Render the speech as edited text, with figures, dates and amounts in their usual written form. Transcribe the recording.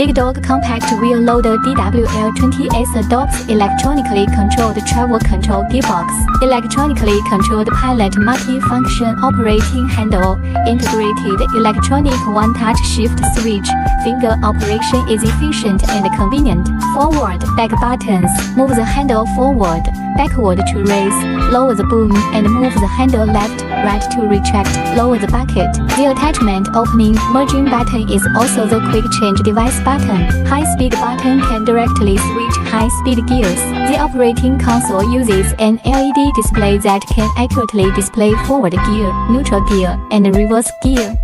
DIG-DOG compact wheel loader DWL20S adopts electronically controlled travel control gearbox, electronically controlled pilot multi-function operating handle, integrated electronic one-touch shift switch. Finger operation is efficient and convenient. Forward, back buttons move the handle forward, backward to raise, lower the boom and move the handle left, right to retract, lower the bucket. The attachment opening merging button is also the quick change device button. High-speed button can directly switch high-speed gears. The operating console uses an LED display that can accurately display forward gear, neutral gear, and reverse gear.